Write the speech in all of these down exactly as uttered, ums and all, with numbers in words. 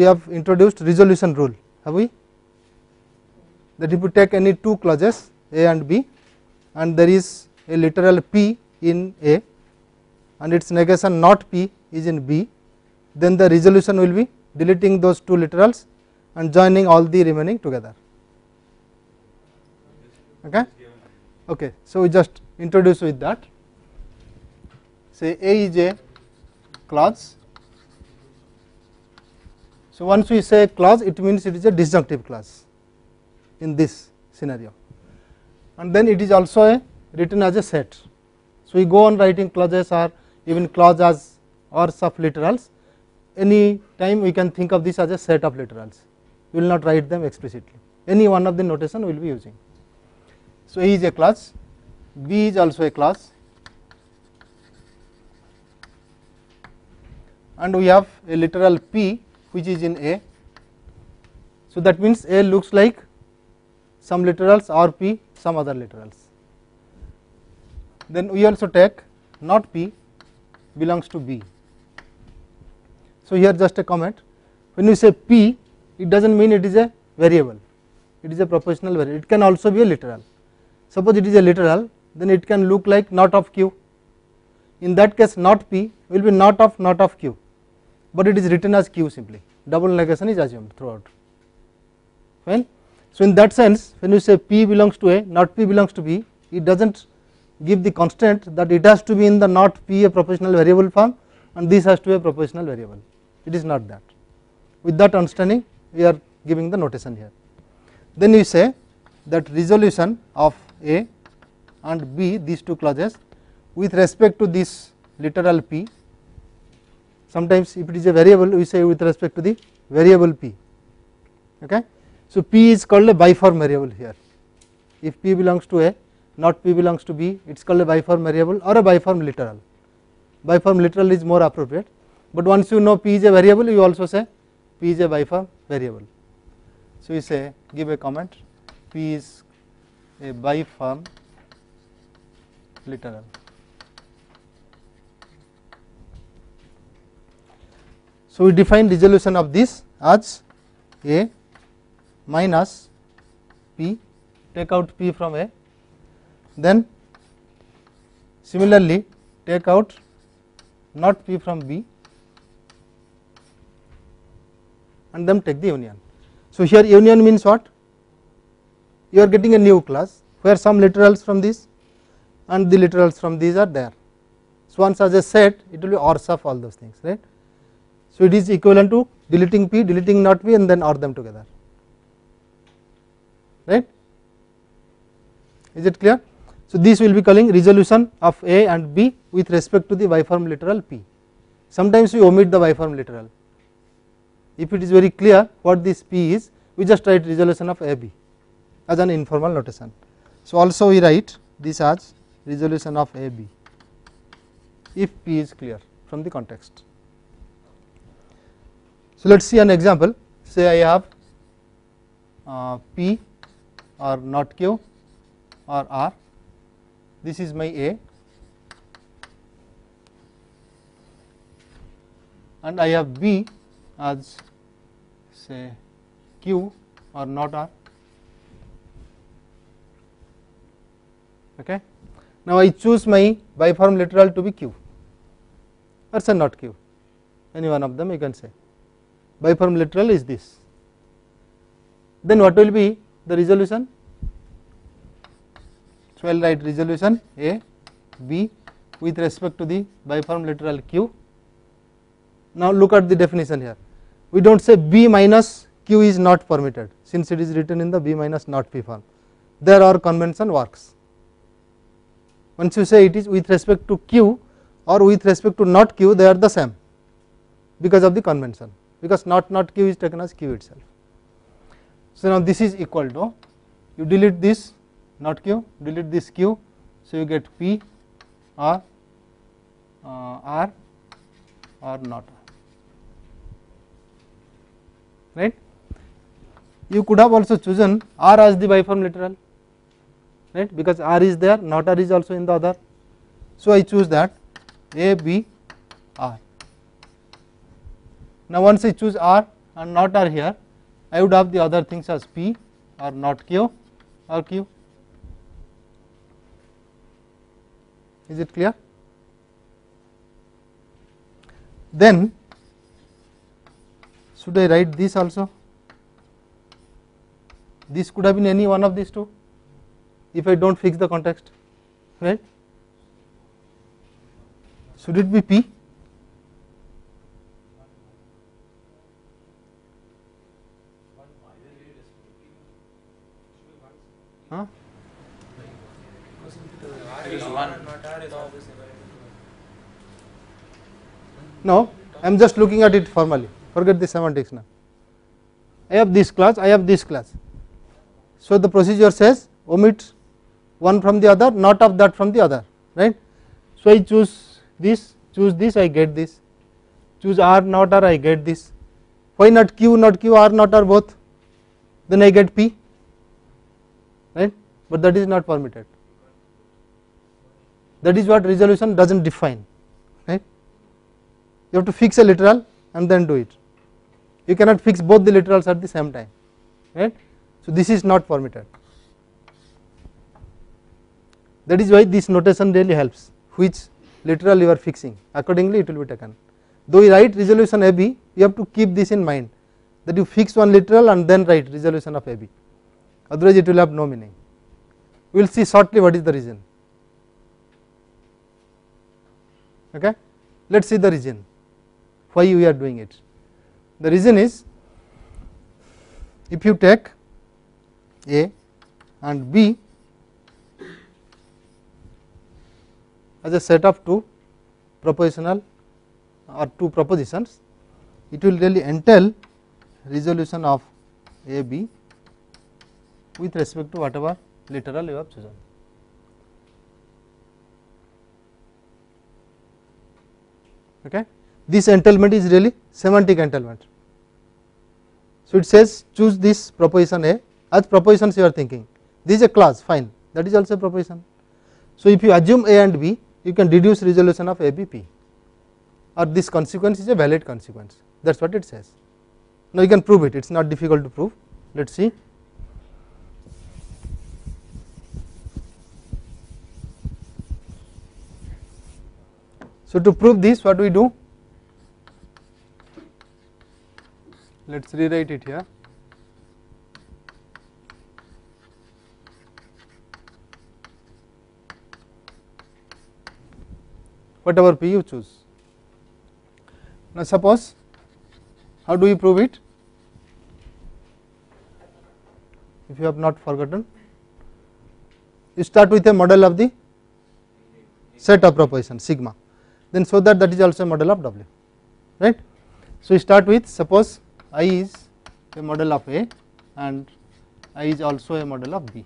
we have introduced resolution rule, have we? That if you take any two clauses A and B, and there is a literal P in A and its negation not P is in B, then the resolution will be deleting those two literals and joining all the remaining together. Okay, okay. So we just introduce with that. Say A is a clause. So once we say clause, it means it is a disjunctive clause in this scenario, and then it is also a written as a set. So we go on writing clauses or even clause as or sub literals. Any time we can think of this as a set of literals. We will not write them explicitly. Any one of the notation we will be using. So A is a clause, B is also a clause, and we have a literal P which is in A. So that means A looks like some literals or P some other literals. Then we also take not P belongs to B. So here just a comment, when you say P, it does not mean it is a variable, it is a propositional variable, it can also be a literal. Suppose it is a literal, then it can look like not of Q. In that case not P will be not of not of Q, but it is written as Q simply, double negation is assumed throughout. Fine? So in that sense, when you say P belongs to A, not P belongs to B, it does not give the constraint that it has to be in the not P a propositional variable form and this has to be a propositional variable. It is not that. With that understanding we are giving the notation here. Then we say that resolution of A and B, these two clauses, with respect to this literal P, sometimes if it is a variable we say with respect to the variable P. Okay? So P is called a biform variable here. If P belongs to A, not P belongs to B, it is called a biform variable or a biform literal. Biform literal is more appropriate, but once you know P is a variable, you also say P is a biform variable. So we say, give a comment, P is a biform literal. So we define resolution of this as A minus P, take out P from A, then similarly take out not P from B and then take the union. So here union means what? You are getting a new class where some literals from this and the literals from these are there. So once as a set it will be ORs of all those things, right? So it is equivalent to deleting P, deleting not P and then OR them together, right? Is it clear? So this will be calling resolution of A and B with respect to the biform literal P. Sometimes we omit the biform literal. If it is very clear what this P is, we just write resolution of A B as an informal notation. So also we write this as resolution of A B if P is clear from the context. So let us see an example. Say I have uh, P or not Q or R. This is my A and I have B as say Q or not R. Okay. Now I choose my biform literal to be Q or say not Q, any one of them you can say. Biform literal is this. Then what will be the resolution? So I will write resolution A, B with respect to the biform literal Q. Now look at the definition here. We do not say B minus Q is not permitted, since it is written in the B minus not P form. There our convention works. Once you say it is with respect to Q or with respect to not Q, they are the same because of the convention, because not not Q is taken as Q itself. So now this is equal to, you delete this not Q, delete this Q, so you get P or uh, R or not R, right. You could have also chosen R as the biform literal, right, because R is there, not R is also in the other. So I choose that A, B, R. Now once I choose R, and not are here, I would have the other things as P or not Q or Q. Is it clear? Then should I write this also? This could have been any one of these two if I don't fix the context, right? Should it be P? Huh? No, I am just looking at it formally. Forget the semantics now. I have this class, I have this class. So the procedure says omit one from the other, not of that from the other, right? So I choose this, choose this, I get this. Choose R not R, I get this. Why not Q not Q, R not R both? Then I get P, right? But that is not permitted. That is what resolution does not define, right? You have to fix a literal and then do it. You cannot fix both the literals at the same time, right? So this is not permitted. That is why this notation really helps, which literal you are fixing, accordingly it will be taken. Though you write resolution A B, you have to keep this in mind, that you fix one literal and then write resolution of A B, otherwise it will have no meaning. We will see shortly what is the reason. Okay, let us see the reason why we are doing it. The reason is, if you take A and B as a set of two propositional or two propositions, it will really entail resolution of A B with respect to whatever literal you have chosen. Okay, this entailment is really semantic entailment. So it says choose this proposition A as propositions you are thinking. This is a class, fine, that is also a proposition. So if you assume A and B, you can deduce resolution of A B P, or this consequence is a valid consequence. That is what it says. Now you can prove it, it is not difficult to prove. Let us see. So to prove this, what we do? Let us rewrite it here. Whatever P you choose. Now suppose, how do we prove it? If you have not forgotten, you start with a model of the set of propositions sigma. Then so that that is also a model of W, right? So you start with, suppose I is a model of A and I is also a model of B.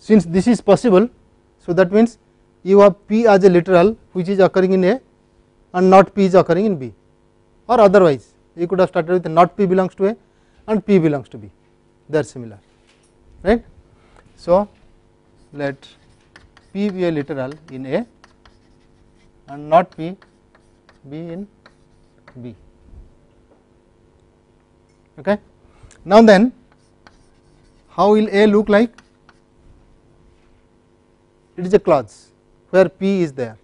Since this is possible, so that means you have P as a literal which is occurring in A and not P is occurring in B, or otherwise you could have started with not P belongs to A and P belongs to B, they are similar, right? So let P be a literal in A and not P be in B. Okay. Now then, how will A look like? It is a clause where P is there.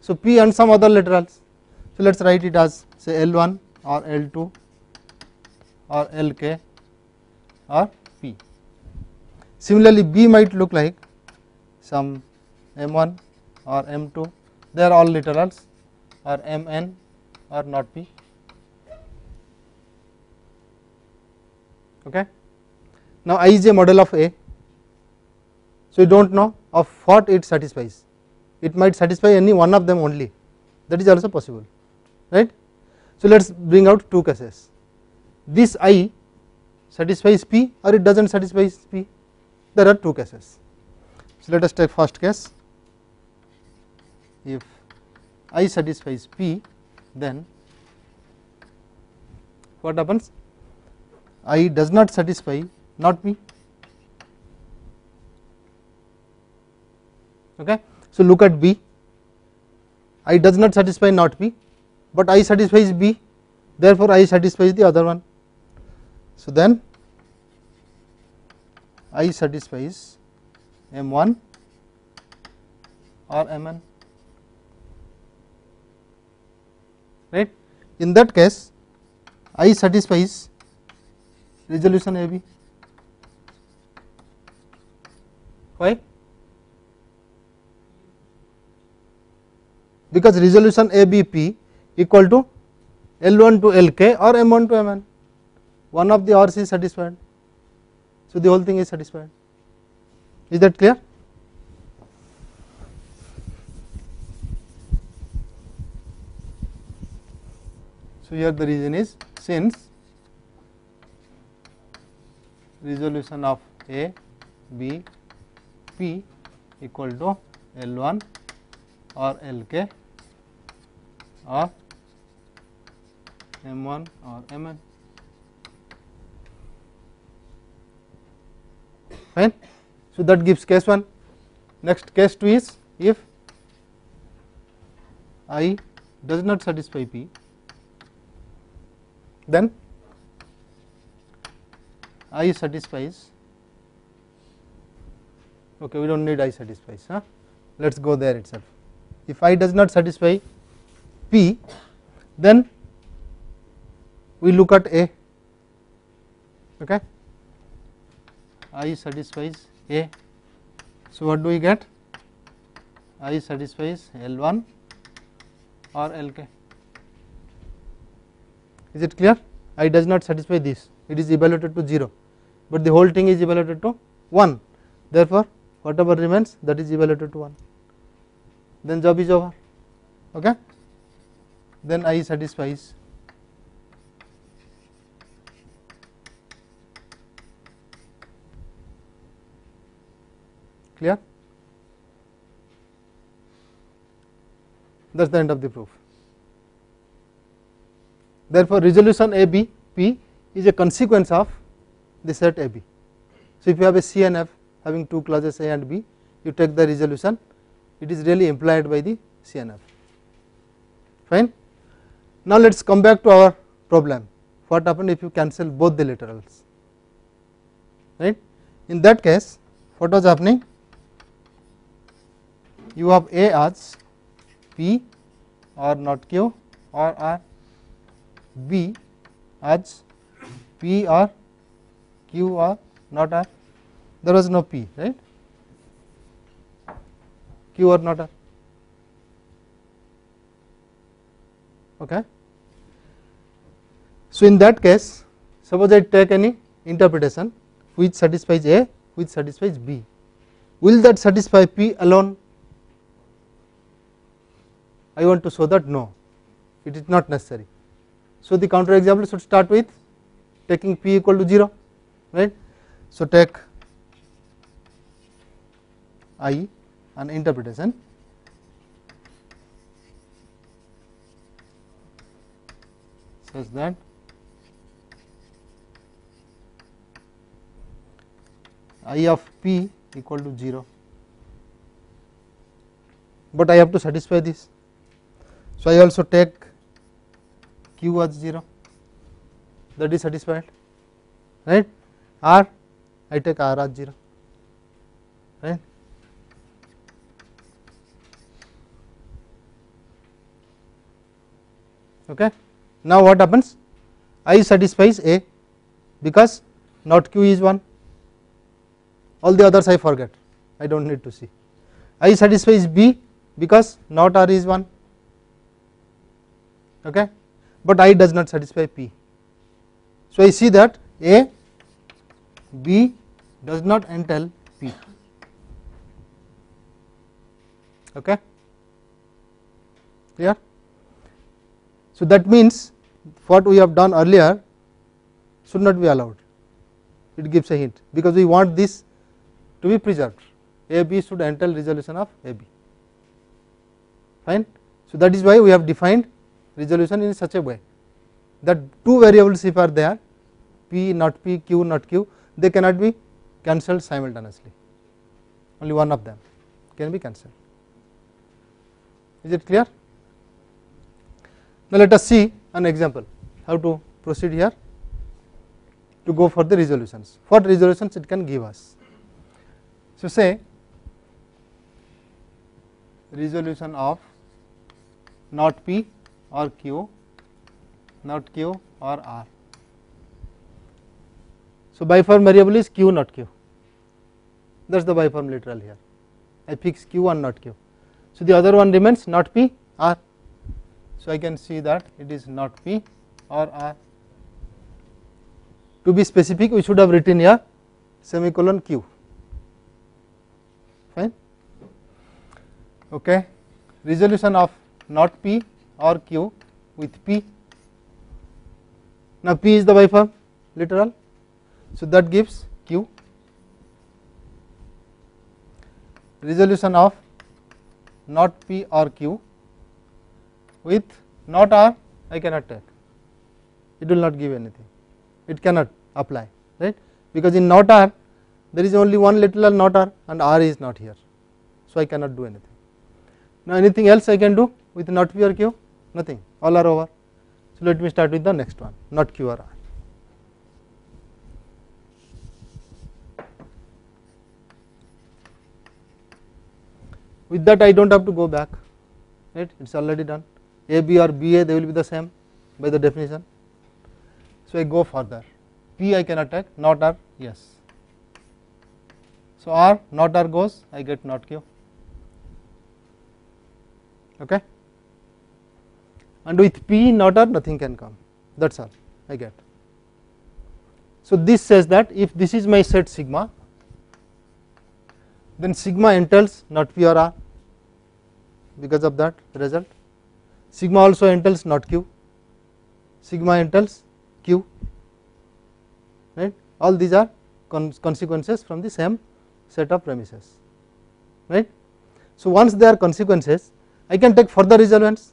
So P and some other literals. So let us write it as say L one or L two or L K or P. Similarly, B might look like some M one or M two, they are all literals, or M n or not P. Okay. Now I is a model of A, so you do not know of what it satisfies. It might satisfy any one of them only, that is also possible, right? So let us bring out two cases. This I satisfies P or it does not satisfy P, there are two cases. So let us take first case. If I satisfies P, then what happens? I does not satisfy not P. Okay. So look at B. I does not satisfy not P, but I satisfies B, therefore I satisfies the other one. So then I satisfies M one or M n, right. In that case I satisfies resolution A B. Why? Because resolution A B P equal to L one to L K or M one to M n, one of the R's is satisfied. So the whole thing is satisfied. Is that clear? So here the reason is, since resolution of A, B, P equal to L one or L K or M one or M n, fine. So that gives case one. Next case two is, if I does not satisfy P, then I satisfies, okay, we do not need I satisfies, huh? Let us go there itself. If I does not satisfy P, then we look at A, okay. I satisfies A. So what do we get? I satisfies L one or L K. Is it clear? I does not satisfy this, it is evaluated to zero, but the whole thing is evaluated to one. Therefore, whatever remains, that is evaluated to one. Then job is over. Okay. Then I satisfies clear. That's the end of the proof. Therefore, resolution A B P is a consequence of the set A B. So if you have a C N F having two classes A and B, you take the resolution, it is really implied by the C N F, fine. Now let us come back to our problem. What happened if you cancel both the laterals, right? In that case, what was happening? You have A as P or not Q or R, B as P or Q or not R. There was no P, right? Q or not R. Okay. So in that case, suppose I take any interpretation which satisfies A, which satisfies B. Will that satisfy P alone? I want to show that no, it is not necessary. So the counter example should start with taking P equal to zero, right? So take I an interpretation such that I of P equal to zero, but I have to satisfy this. So I also take Q as zero, that is satisfied, right? R, I take R as zero, right? Okay. Now what happens? I satisfies A because not Q is one. All the others I forget, I do not need to see. I satisfies B because not R is one, okay, but I does not satisfy P. So I see that A, B does not entail P, okay, clear. So that means what we have done earlier should not be allowed. It gives a hint, because we want this to be preserved. A B should entail resolution of A B, fine. So that is why we have defined resolution in such a way that two variables, if are there, P not P, Q not Q, they cannot be cancelled simultaneously, only one of them can be cancelled. Is it clear? Now let us see an example, how to proceed here to go for the resolutions, what resolutions it can give us. So say resolution of not P or Q, not Q or R. So biform variable is Q not Q, that is the biform literal here. I fix Q and not Q. So the other one remains not P R. So I can see that it is not P or R. To be specific, we should have written here semicolon Q. Fine. Okay. Resolution of not P or Q with P. Now P is the biform literal, so that gives Q. Resolution of not P or Q with not R, I cannot take. It will not give anything. It cannot apply, right? Because in not R, there is only one literal not R, and R is not here, so I cannot do anything. Now anything else I can do with not P or Q? Nothing. All are over. So let me start with the next one, not Q or R. With that I don't have to go back, right? It's already done. A, B or B A, they will be the same by the definition. So I go further. P I cannot take, not R, yes. So R, not R goes, I get not Q. Okay. And with P, not R, nothing can come. That's all I get. So this says that if this is my set sigma, then sigma entails not P or R. Because of that result, sigma also entails not Q, sigma entails Q, right? All these are con consequences from the same set of premises, right? So once they are consequences, I can take further resolutions.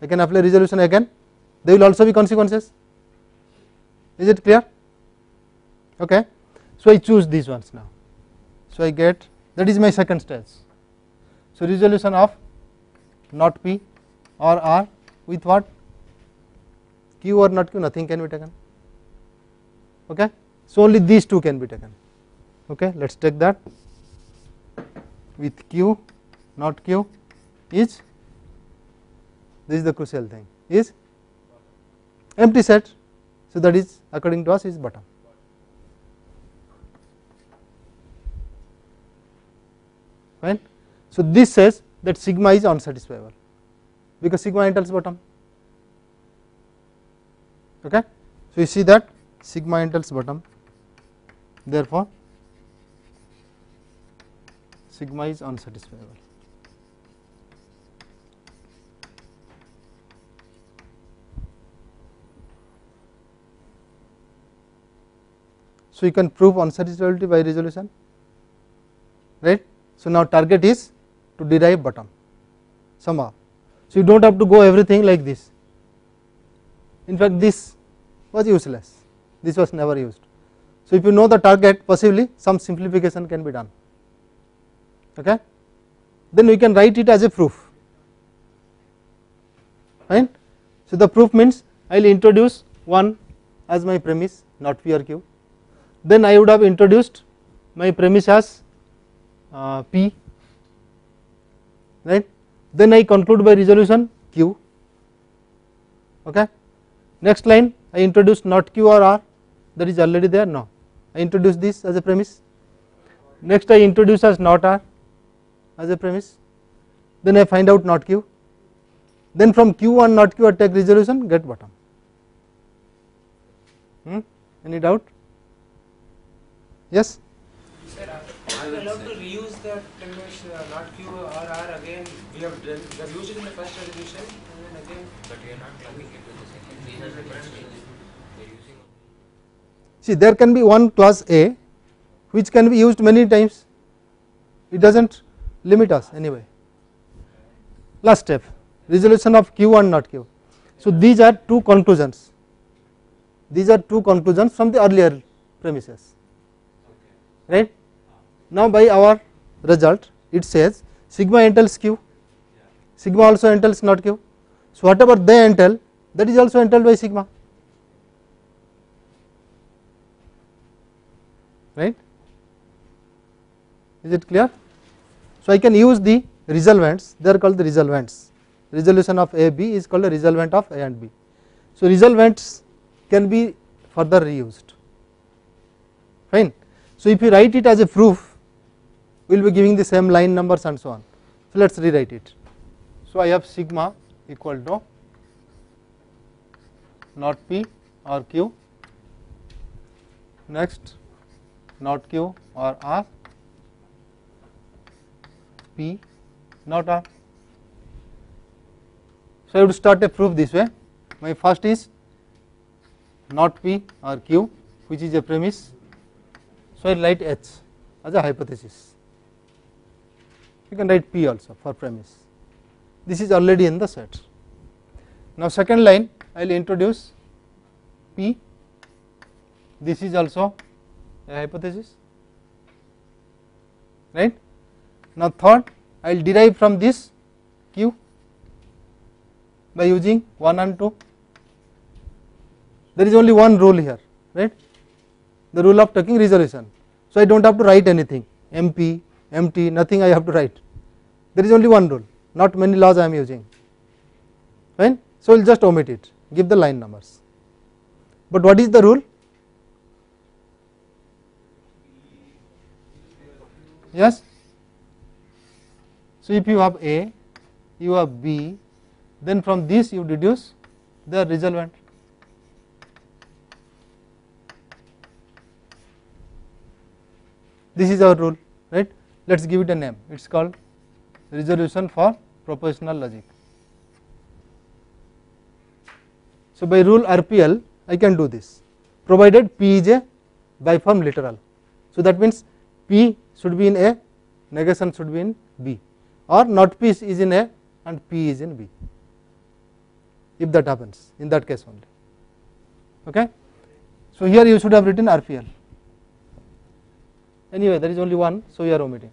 I can apply resolution again. They will also be consequences. Is it clear? Okay. So I choose these ones now. So I get, that is my second stage. So resolution of not P or R with what? Q or not Q, nothing can be taken. Okay. So only these two can be taken. Okay. Let us take that. With Q, not Q is, this is the crucial thing, is empty set. So that is, according to us, is bottom. Fine. So this says that sigma is unsatisfiable because sigma entails bottom. Okay. So you see that sigma entails bottom, therefore sigma is unsatisfiable. So you can prove unsatisfiability by resolution, right? So now target is to derive bottom somehow. So you don't have to go everything like this. In fact, this was useless. This was never used. So if you know the target, possibly some simplification can be done. Okay? Then we can write it as a proof. Right? So the proof means I will introduce one as my premise, not P or Q. Then I would have introduced my premise as uh, P. Right? Then I conclude by resolution Q. Okay. Next line I introduce not Q or R, that is already there. No, I introduce this as a premise. Next I introduce as not R as a premise. Then I find out not Q. Then from Q and not Q I take resolution, get bottom. Hmm? Any doubt? Yes. I am allowed to reuse that premise, uh, not Q or R again. We have done, we have used it in the first resolution and then again. But you are not clubbing it with the second. These are the branches we are using. See, there can be one class A which can be used many times. It does not limit us anyway. Last step, resolution of Q and not Q. So these are two conclusions. These are two conclusions from the earlier premises, right? Now by our result, it says sigma entails Q, sigma also entails not Q. So, whatever they entail, that is also entailed by sigma, right? Is it clear? So, I can use the resolvents, they are called the resolvents. Resolution of A, B is called a resolvent of A and B. So, resolvents can be further reused, fine. So, if you write it as a proof, we will be giving the same line numbers and so on. So, let us rewrite it. So, I have sigma equal to not P or Q, next not Q or R, P not R. So, I would start a proof this way. My first is not P or Q, which is a premise. So, I write H as a hypothesis. You can write P also for premise. This is already in the set. Now, second line I will introduce P. This is also a hypothesis, right? Now, third I will derive from this Q by using one and two. There is only one rule here, right? The rule of taking resolution. So, I do not have to write anything, M P, M T, nothing I have to write. There is only one rule, not many laws I am using, right? So, we will just omit it, give the line numbers. But what is the rule? Yes? So, if you have A, you have B, then from this you deduce the resolvent. This is our rule, right? Let us give it a name. It is called resolution for propositional logic. So, by rule R P L, I can do this, provided P is a biform literal. So, that means P should be in A, negation should be in B, or not P is in A and P is in B, if that happens, in that case only. Okay? So, here you should have written R P L. Anyway, there is only one, so we are omitting.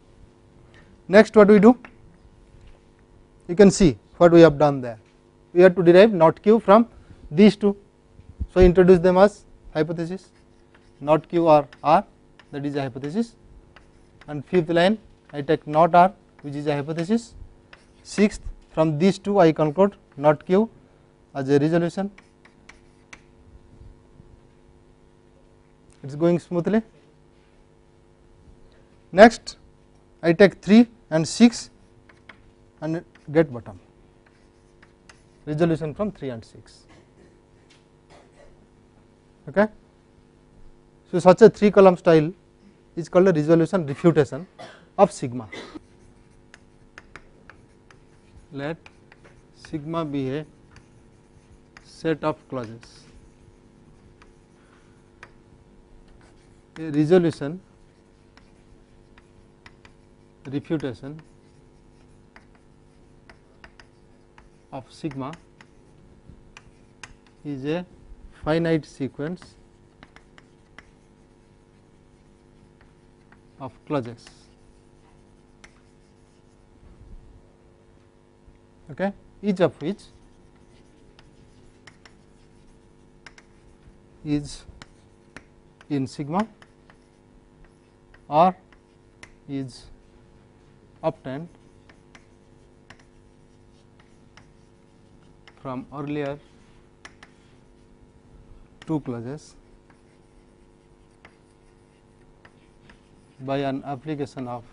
Next, what do we do? You can see what we have done there. We have to derive not Q from these two. So, introduce them as hypothesis, not Q or R, that is a hypothesis. And fifth line, I take not R, which is a hypothesis. Sixth, from these two, I conclude not Q as a resolution. It is going smoothly. Next, I take three and six and get bottom resolution from three and six. Okay? So, such a three column style is called a resolution refutation of sigma. Let sigma be a set of clauses. A resolution refutation of sigma is a finite sequence of clauses. Okay, each of which is in sigma or is obtained from earlier two clauses by an application of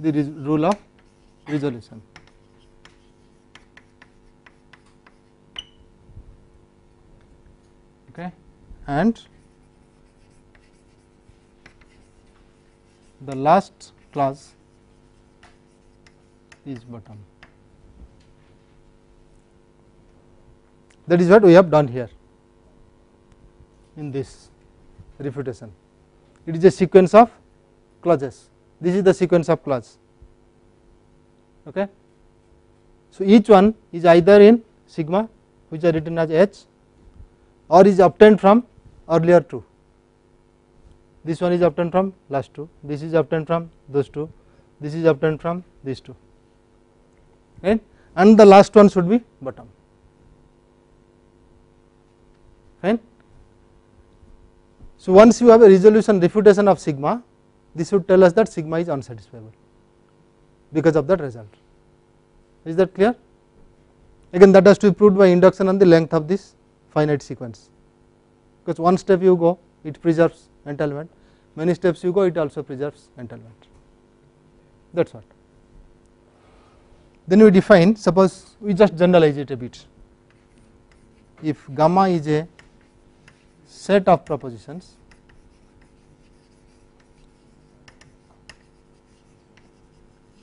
the rule of resolution. Okay, and the last clause is bottom. That is what we have done here in this refutation. It is a sequence of clauses. This is the sequence of clauses. Okay? So, each one is either in sigma, which are written as H, or is obtained from earlier two. This one is obtained from last two, this is obtained from those two, this is obtained from these two. Right? And the last one should be bottom. Fine. So once you have a resolution refutation of sigma, this would tell us that sigma is unsatisfiable because of that result. Is that clear? Again, that has to be proved by induction on the length of this finite sequence, because one step you go, it preserves entanglement, many steps you go, it also preserves entanglement. That is what. Then we define, suppose we just generalize it a bit. If gamma is a set of propositions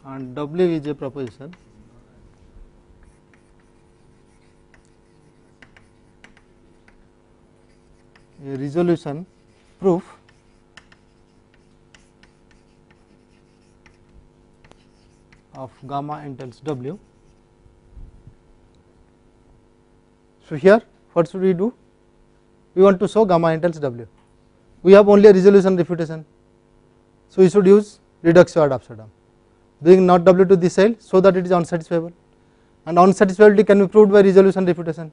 and W is a proposition, a resolution proof of gamma entails W. So here what should we do? We want to show gamma entails W. We have only a resolution refutation, so we should use reductio ad absurdum, bring not W to this side so that it is unsatisfiable, and unsatisfiability can be proved by resolution refutation,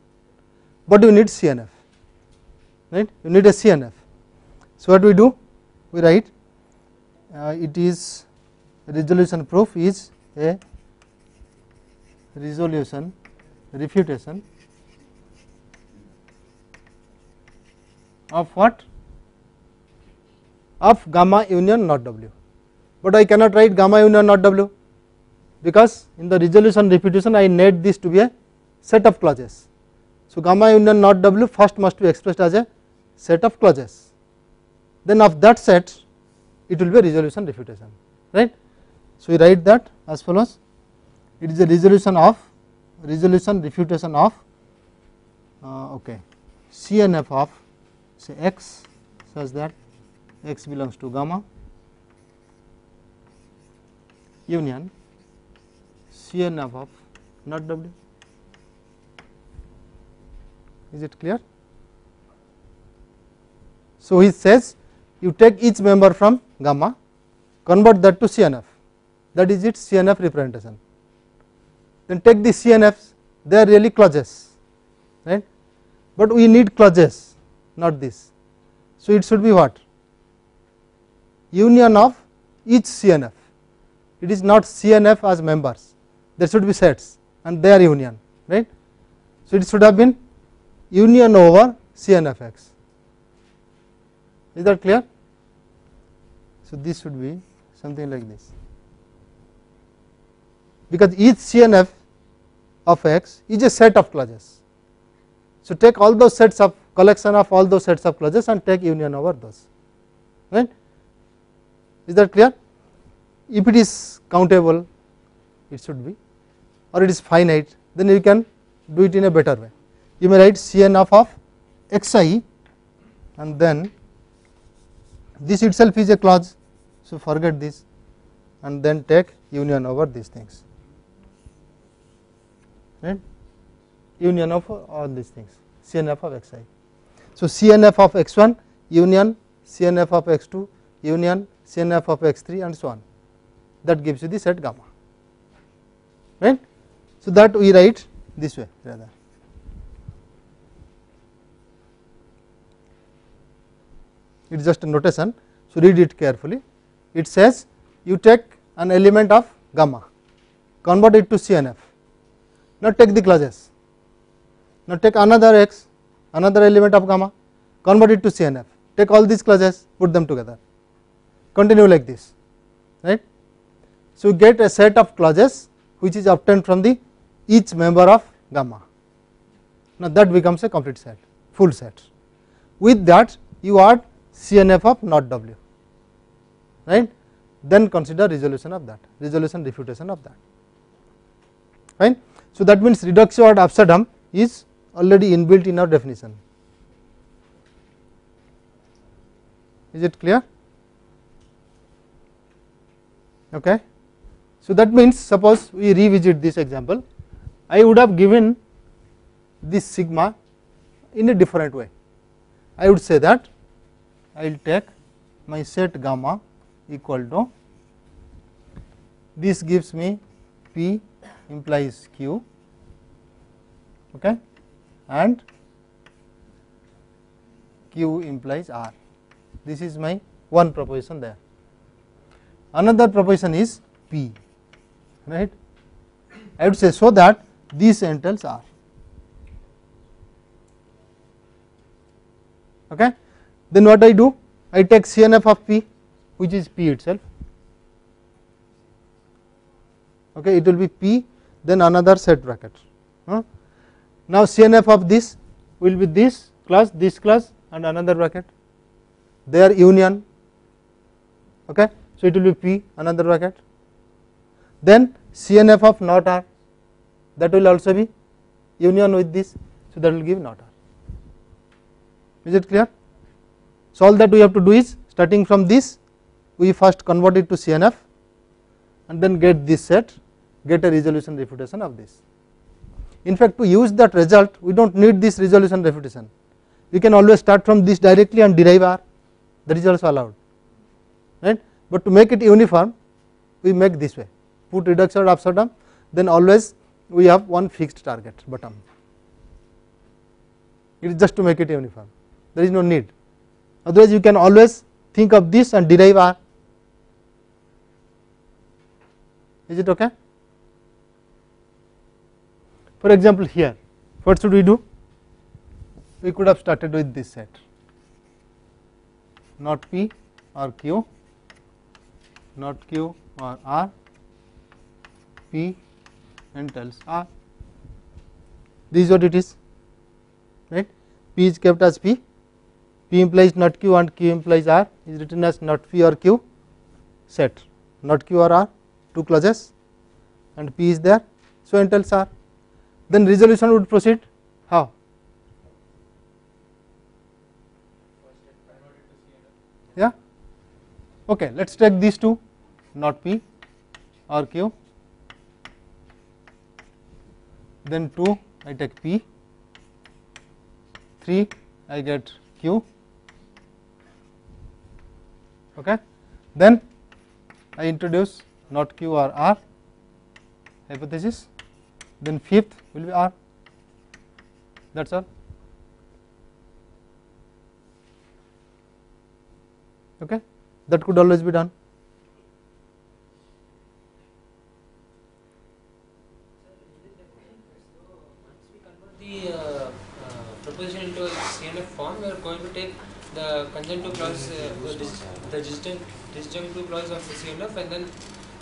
but you need C N F. Right? You need a C N F. So what do we do? We write uh, it is resolution proof is a resolution refutation of what? Of gamma union not W. But I cannot write gamma union not W, because in the resolution refutation I need this to be a set of clauses. So gamma union not W first must be expressed as a set of clauses, then of that set it will be a resolution refutation, right. So we write that as follows: it is a resolution of resolution refutation of uh, okay C N F of say X, such that X belongs to gamma union C N F of not W. Is it clear? So he says you take each member from gamma, convert that to C N F, that is its C N F representation. Then take the C N Fs, they are really clauses, right? But we need clauses, not this. So it should be what? Union of each C N F. It is not C N F as members. There should be sets, and they are union, right? So it should have been union over C N F X. Is that clear? So this should be something like this, because each C N F of X is a set of clauses. So take all those sets of collection of all those sets of clauses and take union over those, right? Is that clear? If it is countable, it should be, or it is finite, then you can do it in a better way. You may write C N F of Xi, and then this itself is a clause, so forget this, and then take union over these things, right? Union of all these things, C N F of Xi. So C N F of X one union C N F of X two union C N F of X three and so on. That gives you the set gamma, right? So that we write this way rather. It is just a notation, so read it carefully. It says you take an element of gamma, convert it to C N F. Now take the clauses. Now take another X, another element of gamma, convert it to C N F. Take all these clauses, put them together. Continue like this, right? So you get a set of clauses which is obtained from the each member of gamma. Now that becomes a complete set, full set. With that you add C N F of not W, right? Then consider resolution of that, resolution refutation of that, fine. So that means reductio ad absurdum is already inbuilt in our definition. Is it clear? Okay. So that means suppose we revisit this example, I would have given this sigma in a different way. I would say that I will take my set gamma equal to, this gives me P implies Q, okay, and Q implies R. This is my one proposition there. Another proposition is P, right? I would say so that this entails R. Okay. Then what I do? I take C N F of P, which is P itself. Okay, it will be P, then another set bracket. Huh? Now C N F of this will be this class, this class, and another bracket. Their union. Okay, so it will be P, another bracket. Then C N F of not R, that will also be union with this, so that will give not R. Is it clear? So all that we have to do is, starting from this, we first convert it to C N F, and then get this set, get a resolution refutation of this. In fact, to use that result, we don't need this resolution refutation. We can always start from this directly and derive R. That is also allowed, right? But to make it uniform, we make this way: put reduction upside down. Then always we have one fixed target bottom. It is just to make it uniform. There is no need. Otherwise, you can always think of this and derive R. Is it okay? For example, here, what should we do? We could have started with this set, not P or Q, not Q or R, P entails R. This is what it is, right? P is kept as P, P implies not Q and Q implies R, is written as not P or Q set, not Q or R, two clauses, and P is there, so entails R. Then resolution would proceed how? Yeah. Okay, let's take these two, not P or Q. Then two, I take P. Three, I get Q. Okay. Then I introduce not Q or R hypothesis. Then fifth will be R. That's all. Okay, that could always be done. So once we convert the uh, uh, proposition into a C N F form, we are going to take the conjunctive clause, uh, dis the disjunctive clause of the C N F, and then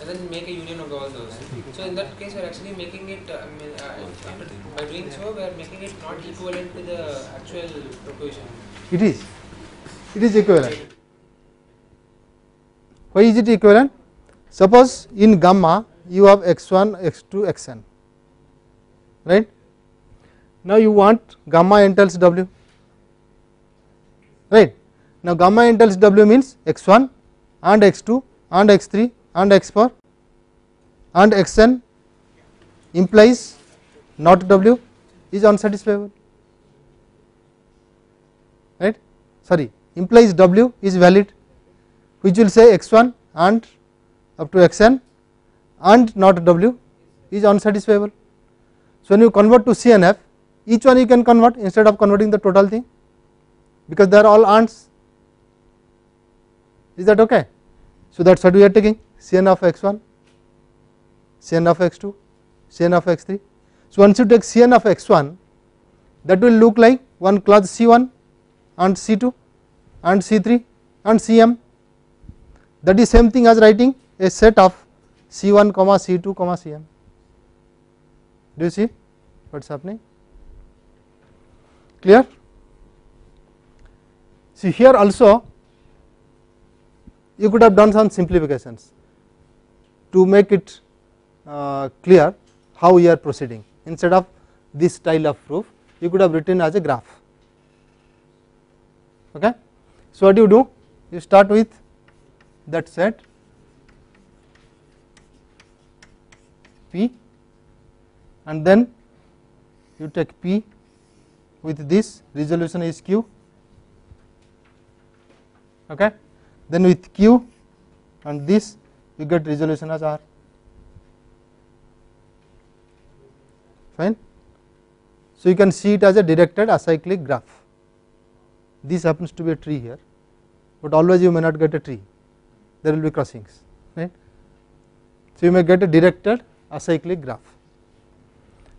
and then make a union of all those. So in that case, we are actually making it, I mean, uh, by doing so, we are making it not equivalent to the actual proposition. It is. It is equivalent. Why is it equivalent? Suppose in gamma you have x one, x two, xn, right? Now you want gamma entails W, right? Now gamma entails W means x one and x two and x three and x four and xn implies not W is unsatisfiable, right? Sorry, implies W is valid, which will say x one and up to xn and not W is unsatisfiable. So when you convert to C N F, each one you can convert instead of converting the total thing, because they are all ANDs. Is that okay? So that's what we are taking: C N of x one, C N of x two, C N of x three. So once you take C N of x one, that will look like one clause C one and C two and C three and C M. That is same thing as writing a set of C one comma C two comma C M. Do you see what's happening? Clear? See, here also you could have done some simplifications to make it uh, clear how we are proceeding. Instead of this style of proof, you could have written as a graph. Okay? So what do you do? You start with that set P, and then you take P with this, resolution is Q. Okay, then with Q and this you get resolution as R. Fine. So you can see it as a directed acyclic graph. This happens to be a tree here, but always you may not get a tree, there will be crossings, right. So you may get a directed acyclic graph.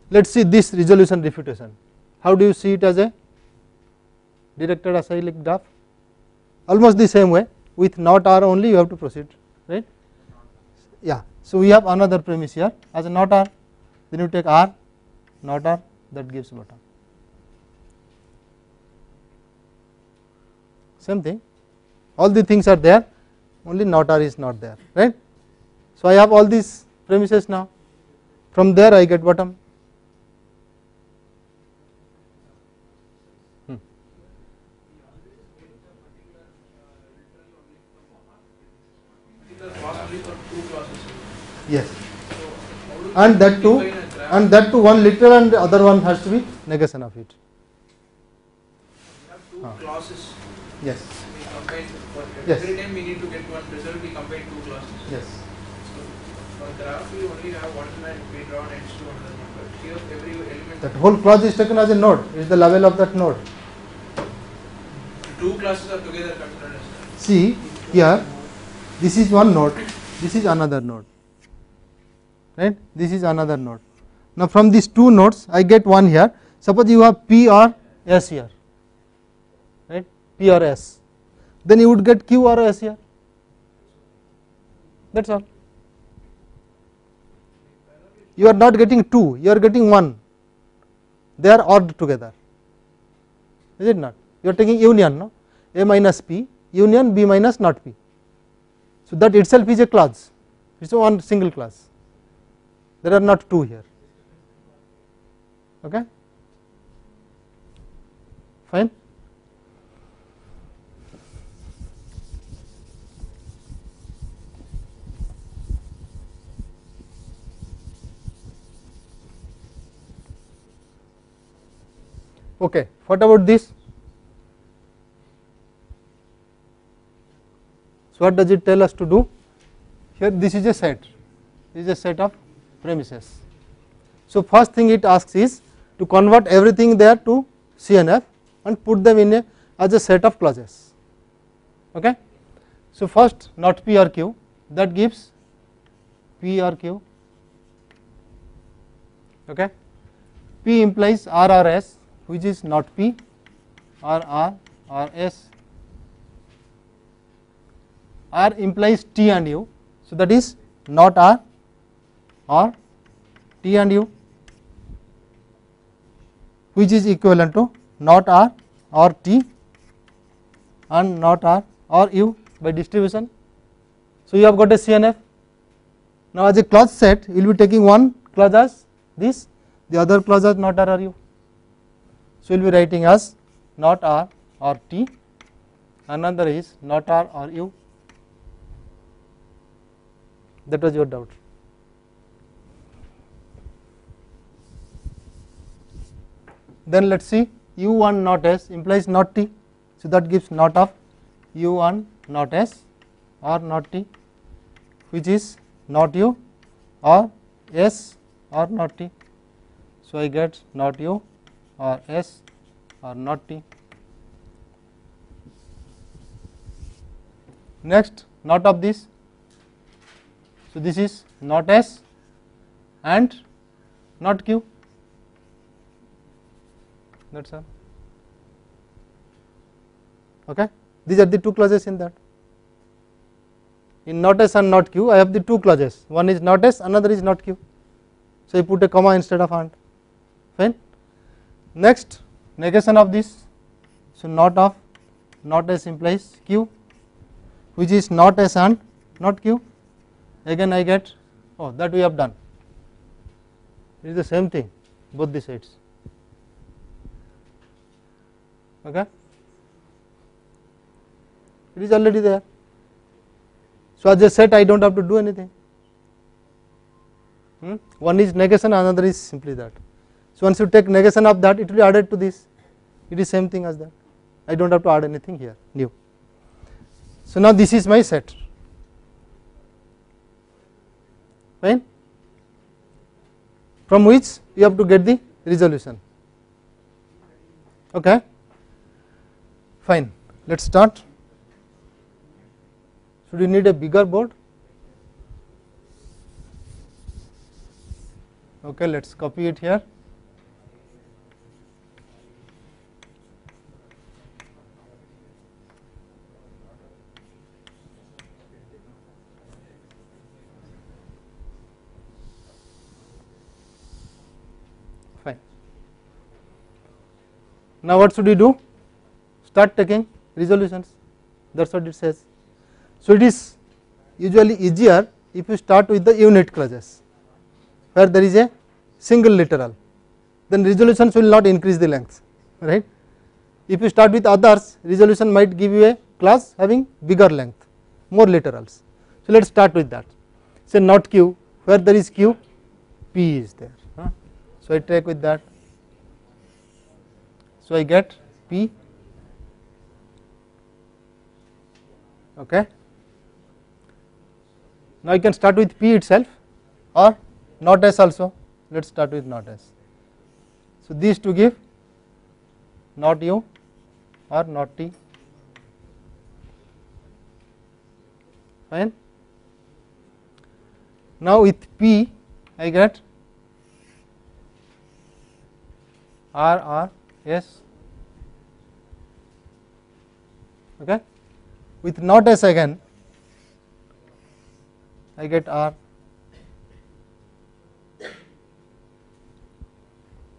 Let us see this resolution refutation. How do you see it as a directed acyclic graph? Almost the same way, with not R only you have to proceed, right. Yeah. So we have another premise here, as a not R, then you take R, not R, that gives bottom. Same thing, all the things are there, only not R is not there, right. So I have all these premises now, from there I get bottom. Hmm. Yes, and that too, and that too one literal and the other one has to be negation of it. We have two classes. Yes. We combine, yes. Every time we need to get one result, we combine two classes. Yes. So, for graph, we only have one line, we draw next to another one. But here, every element. That whole class is taken as a node, it is the level of that node. Two classes are together considered as that. See, here, this is one node, this is another node. Right? This is another node. Now, from these two nodes, I get one here. Suppose you have P or S here. P or S, then you would get Q or S here. That's all. You are not getting two, you are getting one. They are ordered together. Is it not? You are taking union, no? A minus P, union B minus not P. So that itself is a class. It's one single class. There are not two here. Okay? Fine. Okay, what about this? So what does it tell us to do? Here this is a set, this is a set of premises. So first thing it asks is to convert everything there to C N F and put them in a, as a set of clauses. Okay? So first not P or Q, that gives P or Q. Okay? P implies R or S, which is not P or R or S. R implies T and U, so that is not R or T and U, which is equivalent to not R or T and not R or U by distribution. So you have got a C N F. Now as a clause set, you will be taking one clause as this, the other clause as not R or U. So, you will be writing as not R or T, another is not R or U. That was your doubt. Then let us see U one not S implies not T. So, that gives not of U one not S or not T, which is not U or S or not T. So, I get not U or S or not T. Next, not of this. So this is not S and not Q. That's all. Okay. These are the two clauses in that. In not S and not Q, I have the two clauses. One is not S, another is not Q. So I put a comma instead of and. Fine. Next, negation of this, so not of not S implies Q, which is not S and not Q. Again I get, oh that we have done, it is the same thing both the sides. Okay, it is already there, so as a set I do not have to do anything. Hmm? One is negation, another is simply that. So once you take negation of that, it will be added to this. It is same thing as that. I do not have to add anything here new. So now this is my set. Fine. From which you have to get the resolution. Okay. Fine, let us start. Should you need a bigger board? Okay, let us copy it here. Fine. Now what should we do? Start taking resolutions, that is what it says. So, it is usually easier if you start with the unit clauses, where there is a single literal, then resolutions will not increase the length, right. If you start with others, resolution might give you a clause having bigger length, more literals. So, let us start with that. Say not Q, where there is Q, P is there. Huh? So, I take with that. So, I get P. Okay. Now you can start with P itself or not S also. Let us start with not S. So these two give not U or not T. Fine. Now with P I get R R S. Okay. With not S again, I get R.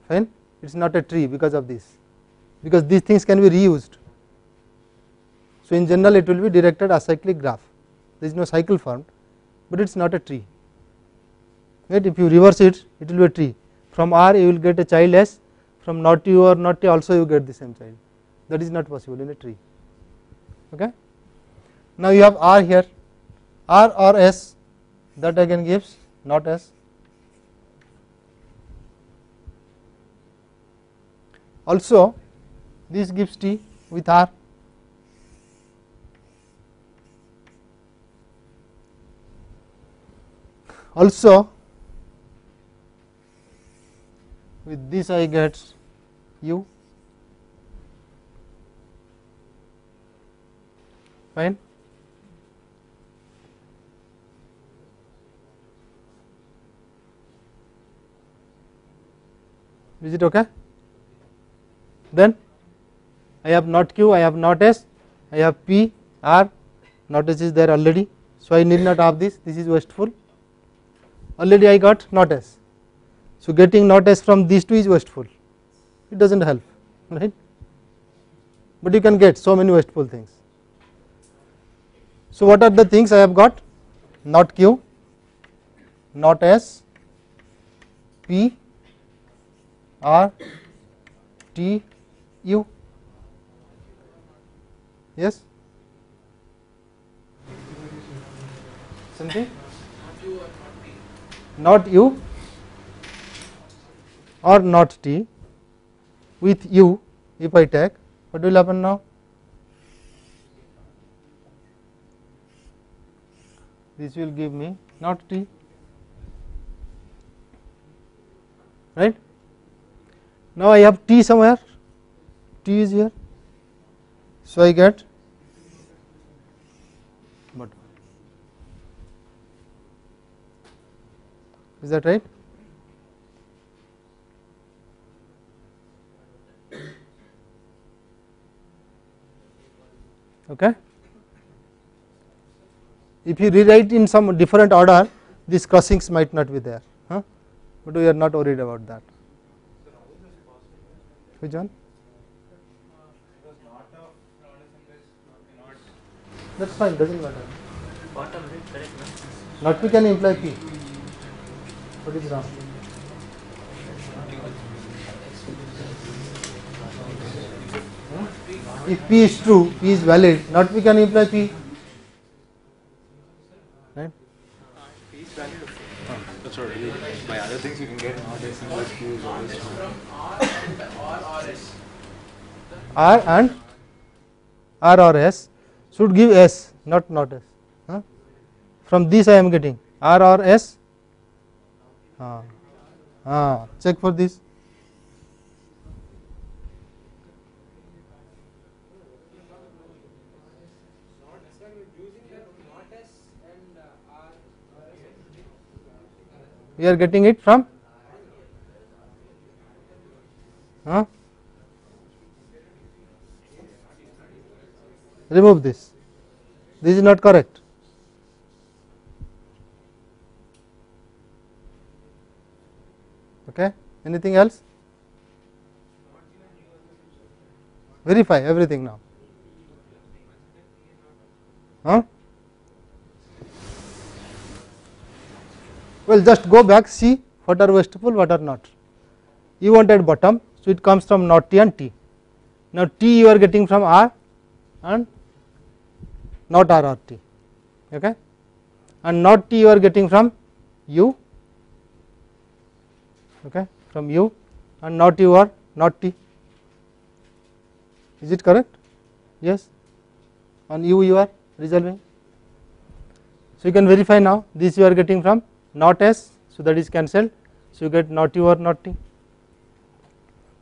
Fine, it is not a tree because of this, because these things can be reused. So, in general, it will be directed acyclic graph. There is no cycle formed, but it is not a tree. Right? If you reverse it, it will be a tree. From R, you will get a child S, from not U or not T, also you get the same child. That is not possible in a tree. Okay. Now you have R here, R or S, that again gives not S. Also, this gives T with R. Also, with this I get U. Fine. Is it okay? Then I have not Q, I have not S, I have P, R, not S is there already. So, I need not have this, this is wasteful. Already I got not S. So, getting not S from these two is wasteful, it does not help, right. But you can get so many wasteful things. So, what are the things I have got? Not Q, not S, P, R, T, U. Yes? Something? Not U or not T. With U, if I take, what will happen now? This will give me not T, right. Now I have T somewhere, T is here, so I get but. Is that right? Okay. If you rewrite in some different order, these crossings might not be there, huh? But we are not worried about that. Which one? That's fine, doesn't matter. Not P can imply P. What is wrong? Hmm? If P is true, P is valid, not P can imply P. Right? P is valid. That's all right. By other things you can get not S and Q is always R and R or S should give S, not not S. Huh? From this I am getting R or S. Ah, ah. Check for this. we are getting it from huh? remove this, this is not correct. Okay, anything else? Verify everything now. Huh? Well, just go back, see what are wasteful, what are not. You wanted bottom, so it comes from not T and T. Now T you are getting from R and not R or T, okay? And not T you are getting from U, okay? From U, and not U or not T. Is it correct? Yes. On U you are resolving. So you can verify now. This you are getting from not S, so that is cancelled. So you get not U or not T.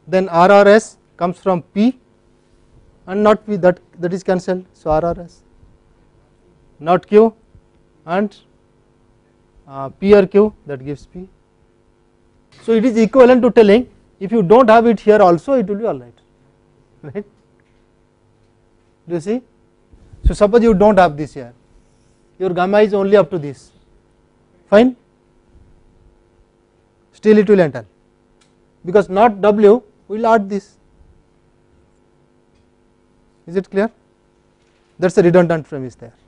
Then R or S comes from P and not P, that that is cancelled. So R or S. Not Q and uh, P or Q, that gives P. So it is equivalent to telling if you don't have it here also it will be alright, right? Do you see? So suppose you don't have this here, your gamma is only up to this, fine, still it will enter, because not W will add this. Is it clear? That is a redundant premise there.